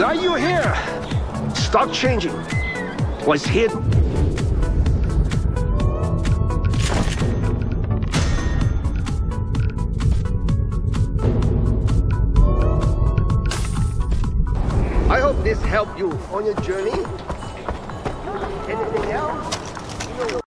Now you're here. Stop changing. Was hid. I hope this helped you on your journey. Anything else?